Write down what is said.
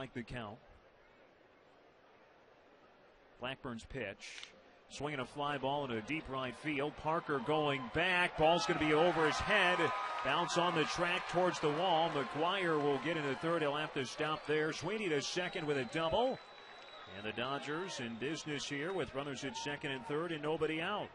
strike the count. Blackburn's pitch. Swinging a fly ball into deep right field. Parker going back. Ball's going to be over his head. Bounce on the track towards the wall. McGuire will get into third. He'll have to stop there. Sweeney to second with a double. And the Dodgers in business here with runners at second and third and nobody out.